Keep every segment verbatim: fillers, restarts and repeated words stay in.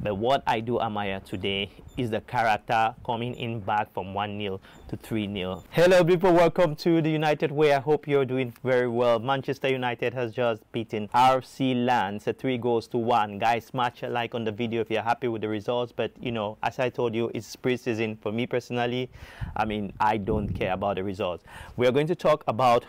But what I do admire today is the character coming in back from one nil to three nil. Hello people, welcome to the United Way. I hope you're doing very well. Manchester United has just beaten R C Lens three goals to one. Guys, smash a like on the video if you're happy with the results. But you know, as I told you, it's pre-season. For me personally, I mean, I don't care about the results. We are going to talk about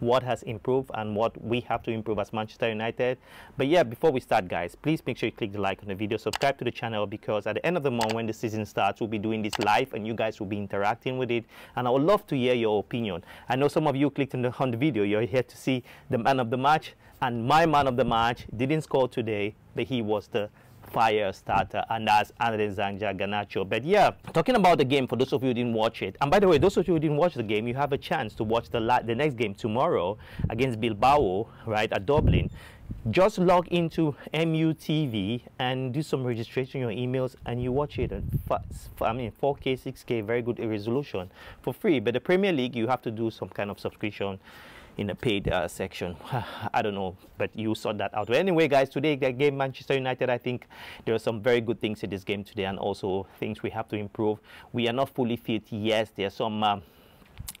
what has improved and what we have to improve as Manchester United. But yeah, before we start, guys, please make sure you click the like on the video, subscribe to the channel, because at the end of the month when the season starts, we'll be doing this live and you guys will be interacting with it, and I would love to hear your opinion. I know some of you clicked on the, on the video. You're here to see the man of the match, and my man of the match didn't score today, but he was the fire starter, and that's Andres Garnacho. But yeah, talking about the game, for those of you who didn't watch it, and by the way, those of you who didn't watch the game, you have a chance to watch the la the next game tomorrow against Bilbao, right, at Dublin. Just log into M U T V and do some registration, your emails, and you watch it. And I mean, four K, six K, very good resolution for free. But the Premier League, you have to do some kind of subscription in a paid uh, section. I don't know, but you sort that out. But anyway, guys, today the game Manchester United, I think there are some very good things in this game today, and also things we have to improve. We are not fully fit. Yes, there are some uh,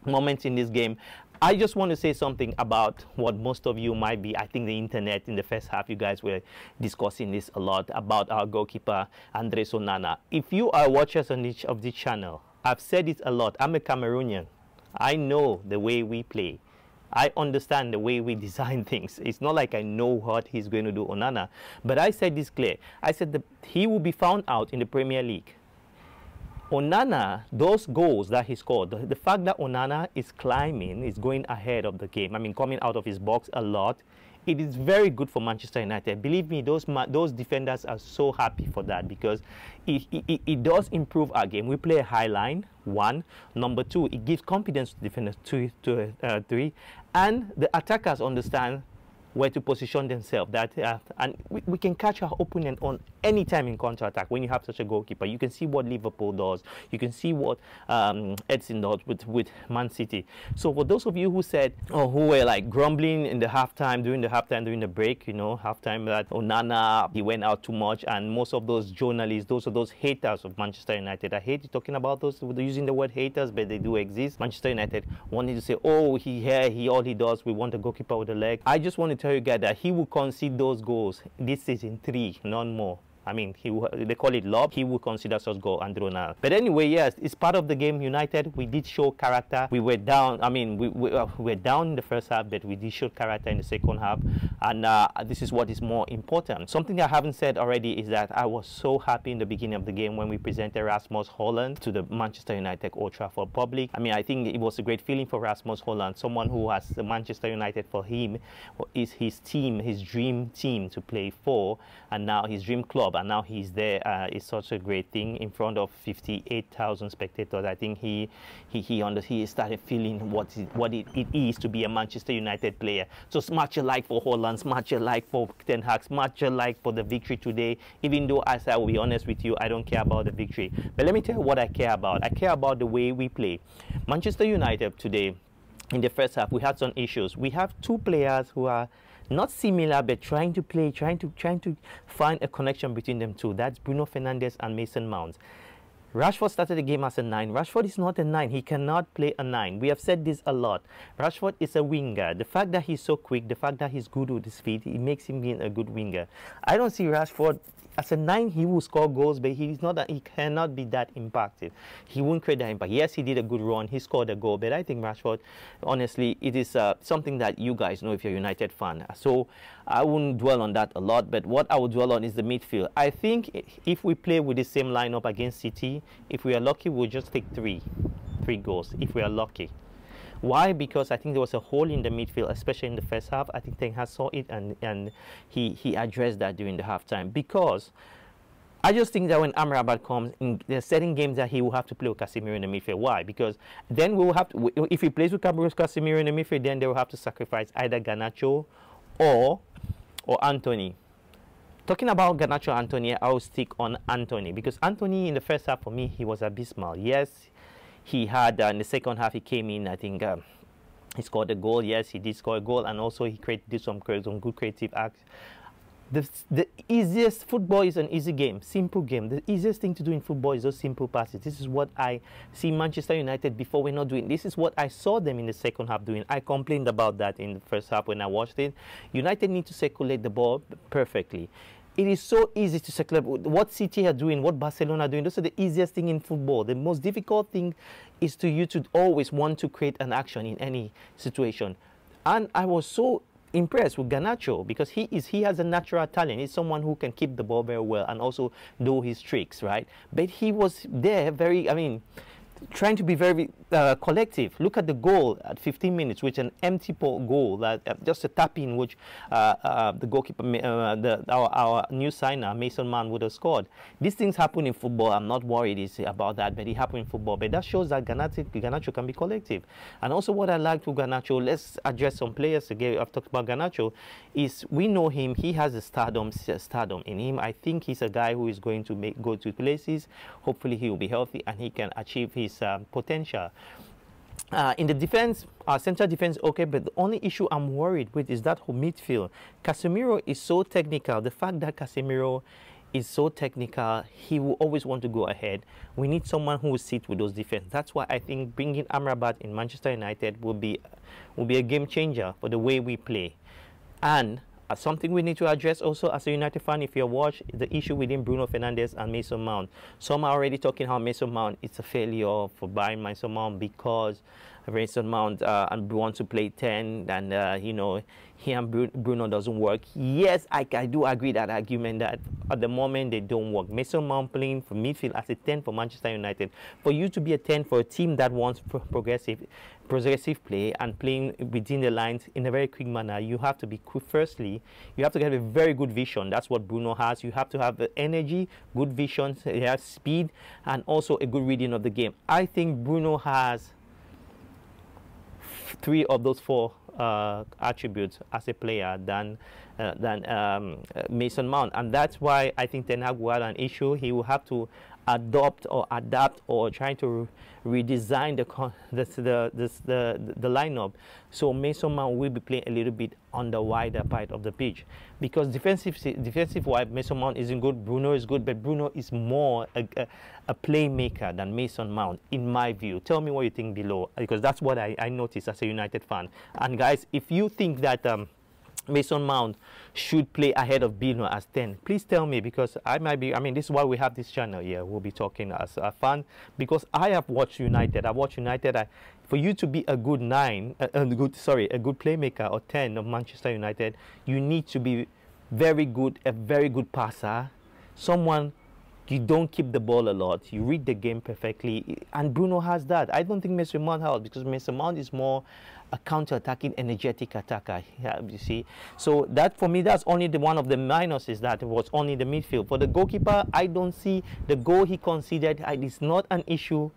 moments in this game. I just want to say something about what most of you might be, I think the internet in the first half, you guys were discussing this a lot about our goalkeeper, Andres Onana. If you are watchers on each of this channel, I've said it a lot. I'm a Cameroonian. I know the way we play. I understand the way we design things. It's not like I know what he's going to do, Onana. But I said this clear. I said that he will be found out in the Premier League. Onana, those goals that he scored, the, the fact that Onana is climbing, is going ahead of the game, I mean, coming out of his box a lot, it is very good for Manchester United. Believe me, those, those defenders are so happy for that, because it, it, it does improve our game. We play a high line, one. Number two, it gives confidence to defenders, two, two, uh, three. And the attackers understand where to position themselves, that uh, and we, we can catch our opponent on any time in counter attack. When you have such a goalkeeper, you can see what Liverpool does, you can see what um, Edson does with, with Man City. So for those of you who said, or who were like grumbling in the halftime, during the halftime, during the break, you know, halftime, that Onana, he went out too much, and most of those journalists, those are those haters of Manchester United. I hate talking about those, using the word haters, but they do exist. Manchester United wanted to say, oh, he here, he all he does, we want a goalkeeper with a leg. I just wanted to tell you guys that he will concede those goals this season, three, none more. I mean, he, they call it love. He will consider such goal and throw now. But anyway, yes, it's part of the game. United, we did show character. We were down. I mean, we, we, uh, we were down in the first half, but we did show character in the second half. And uh, this is what is more important. Something I haven't said already is that I was so happy in the beginning of the game when we presented Rasmus Holland to the Manchester United Old Trafford public. I mean, I think it was a great feeling for Rasmus Holland, someone who has Manchester United for him, is his team, his dream team to play for, and now his dream club. And now he's there. Uh, it's such a great thing in front of fifty-eight thousand spectators. I think he he he, under, he started feeling what it, what it, it is to be a Manchester United player. So smash a like for Holland, smash a like for Ten Hag, smash a like for the victory today. Even though, as I will be honest with you, I don't care about the victory. But let me tell you what I care about. I care about the way we play. Manchester United today, in the first half, we had some issues. We have two players who are not similar, but trying to play, trying to trying to find a connection between them two. That's Bruno Fernandes and Mason Mount. Rashford started the game as a nine. Rashford is not a nine. He cannot play a nine. We have said this a lot. Rashford is a winger. The fact that he's so quick, the fact that he's good with his feet, it makes him being a good winger. I don't see Rashford as a nine. He will score goals, but he is not. A, he cannot be that impacted. He won't create that impact. Yes, he did a good run. He scored a goal, but I think Rashford, honestly, it is uh, something that you guys know if you're a United fan. So I wouldn't dwell on that a lot. But what I would dwell on is the midfield. I think if we play with the same lineup against City, if we are lucky, we'll just take three three goals if we are lucky. Why? Because I think there was a hole in the midfield, especially in the first half. I think Ten Hag saw it, and and he he addressed that during the halftime, because I just think that when Amrabat comes in, there are certain games that he will have to play with Casemiro in the midfield. Why? Because then we will have to, if he plays with Casemiro in the midfield, then they will have to sacrifice either Garnacho or or Antony. Talking about Garnacho and Antony, I'll stick on Antony, because Antony in the first half, for me, he was abysmal. Yes, he had, uh, in the second half, he came in, I think um, he scored a goal. Yes, he did score a goal, and also he created, did some, some good creative acts. The, the easiest football is an easy game, simple game. The easiest thing to do in football is those simple passes. This is what I see Manchester United before we're not doing. This is what I saw them in the second half doing. I complained about that in the first half when I watched it. United need to circulate the ball perfectly. It is so easy to circulate. What City are doing, what Barcelona are doing, those are the easiest thing in football. The most difficult thing is to you to always want to create an action in any situation. And I was so impressed with Garnacho because he is he has a natural talent. He's someone who can keep the ball very well and also do his tricks, right? But he was there very, I mean, trying to be very uh, collective. Look at the goal at fifteen minutes, which an empty goal, that uh, just a tap in, which uh, uh, the goalkeeper, uh, the, our, our new signer, Mason Mount, would have scored. These things happen in football. I'm not worried about that, but it happened in football. But that shows that Garnacho can be collective. And also what I like to Garnacho, let's address some players again. I've talked about Garnacho, is we know him. He has a stardom, stardom in him. I think he's a guy who is going to make, go to places. Hopefully he will be healthy and he can achieve his Um, potential. Uh, in the defense, our uh, central defense, okay, but the only issue I'm worried with is that whole midfield. Casemiro is so technical. The fact that Casemiro is so technical, he will always want to go ahead. We need someone who will sit with those defense. That's why I think bringing Amrabat in Manchester United will be, will be a game changer for the way we play. And something we need to address also as a United fan, if you watch the issue within Bruno Fernandes and Mason Mount. Some are already talking how Mason Mount is a failure for buying Mason Mount because Mason Mount uh, and want to play ten, and uh, you know, he and Bruno doesn't work. Yes, I, I do agree that argument that at the moment they don't work. Mason Mount playing for midfield as a ten for Manchester United, for you to be a ten for a team that wants pro progressive, progressive play and playing within the lines in a very quick manner, you have to be firstly, you have to have a very good vision. That's what Bruno has. You have to have the energy, good vision, he has speed, and also a good reading of the game. I think Bruno has three of those four uh, attributes as a player than uh, than um, Mason Mount, and that's why I think Ten Hag will have an issue. He will have to adopt or adapt or try to re redesign the con the, the, the, the, the lineup. So Mason Mount will be playing a little bit on the wider part of the pitch, because defensive defensive wise Mason Mount isn't good. Bruno is good, but Bruno is more a, a, a playmaker than Mason Mount, in my view. Tell me what you think below, because that's what I, I noticed as a United fan. And guys, if you think that um, Mason Mount should play ahead of Bruno as ten, please tell me, because I might be, I mean, this is why we have this channel here. We'll be talking as a fan, because I have watched United. I watched United. I, for you to be a good nine, a, a good, sorry, a good playmaker or ten of Manchester United, you need to be very good, a very good passer, someone. You don't keep the ball a lot. You read the game perfectly. And Bruno has that. I don't think Mason Mount has, because Mason Mount is more a counter-attacking, energetic attacker, yeah, you see. So that, for me, that's only the one of the minuses that was only the midfield. For the goalkeeper, I don't see the goal he conceded. It's not an issue.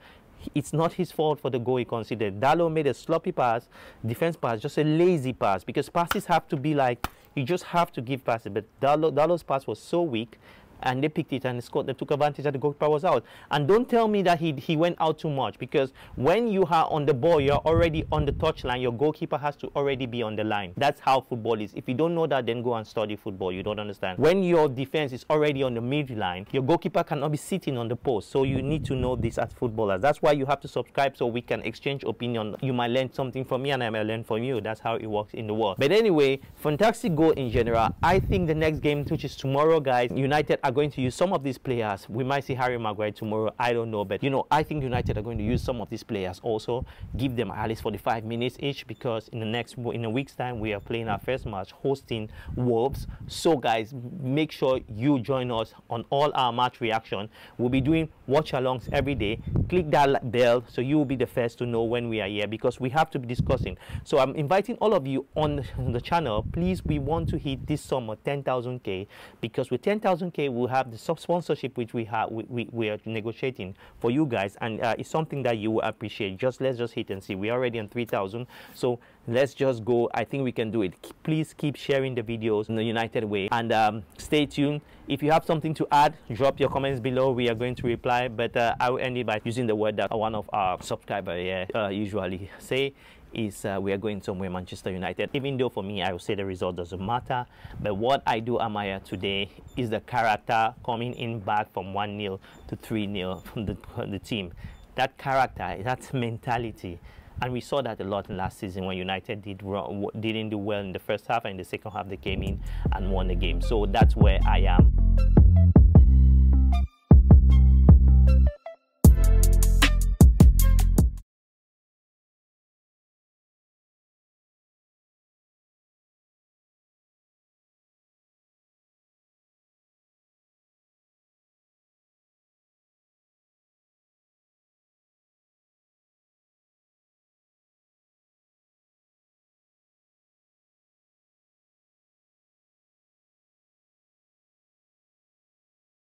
It's not his fault for the goal he conceded. Dalot made a sloppy pass, defense pass, just a lazy pass, because passes have to be like, you just have to give passes. But Dalot, Dalot's pass was so weak, and they picked it and scored. They took advantage that the goalkeeper was out. And don't tell me that he, he went out too much, because when you are on the ball, you're already on the touchline. Your goalkeeper has to already be on the line. That's how football is. If you don't know that, then go and study football. You don't understand. When your defense is already on the midline, your goalkeeper cannot be sitting on the post. So you need to know this as footballers. That's why you have to subscribe, so we can exchange opinion. You might learn something from me and I might learn from you. That's how it works in the world. But anyway, fantastic goal in general. I think the next game, which is tomorrow, guys, United are going to use some of these players. We might see Harry Maguire tomorrow, I don't know, but you know, I think United are going to use some of these players also. Give them at least forty-five minutes each, because in the next in a week's time we are playing our first match hosting Wolves. So guys, make sure you join us on all our match reaction. We'll be doing watch-alongs every day. Click that bell so you will be the first to know when we are here, because we have to be discussing. So I'm inviting all of you on the channel. Please, we want to hit this summer ten thousand K, because with ten thousand K we have the sponsorship which we have we, we, we are negotiating for you guys, and uh, it's something that you will appreciate. Just let's just hit and see. We're already on three thousand, so let's just go. I think we can do it. Please keep sharing the videos in the United way, and um, stay tuned. If you have something to add, drop your comments below. We are going to reply, but uh, I will end it by using the word that one of our subscribers here uh, usually say. is uh, we are going somewhere, Manchester United. Even though for me, I would say the result doesn't matter. But what I do admire today is the character coming in back from one nil to three nil from the, from the team. That character, that mentality. And we saw that a lot in last season when United did wrong, didn't do well in the first half, and in the second half they came in and won the game. So that's where I am.